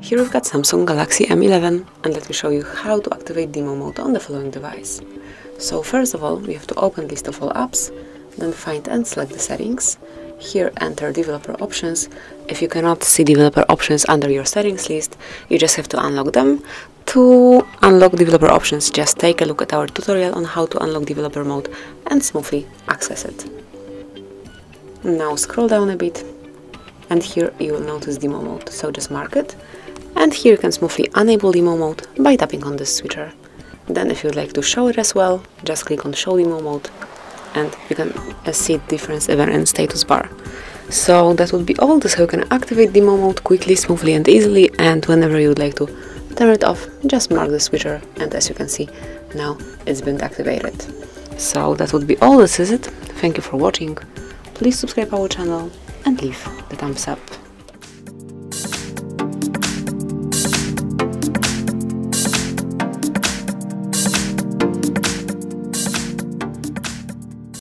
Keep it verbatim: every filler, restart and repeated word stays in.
Here we've got Samsung Galaxy M eleven, and let me show you how to activate demo mode on the following device. So first of all, we have to open list of all apps, then find and select the settings. Here enter developer options. If you cannot see developer options under your settings list, you just have to unlock them. To unlock developer options, just take a look at our tutorial on how to unlock developer mode and smoothly access it. Now scroll down a bit, and here you will notice demo mode, so just mark it. And here you can smoothly enable demo mode by tapping on this switcher. Then if you'd like to show it as well, just click on show demo mode, and you can see difference even in status bar. So that would be all. This is how you can activate demo mode quickly, smoothly and easily, and whenever you would like to turn it off, just mark the switcher, and as you can see, now it's been activated. So that would be all. This is it. Thank you for watching. Please subscribe our channel and leave the thumbs up.